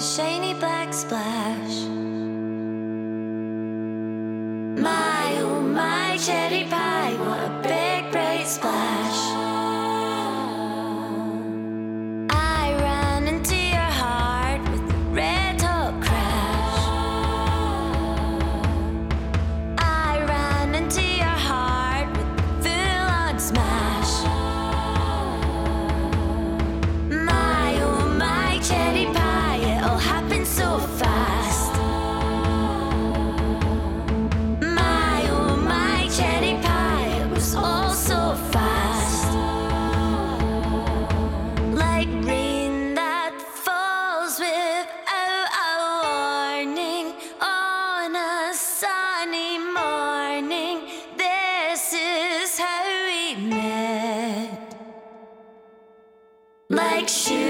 the shiny black splash. My oh my cherry pie, what a big bright splash. I ran into your heart with a red hot crash. I ran into your heart with a full on smash. My oh my cherry pie, it all happened so fast. Like shoes.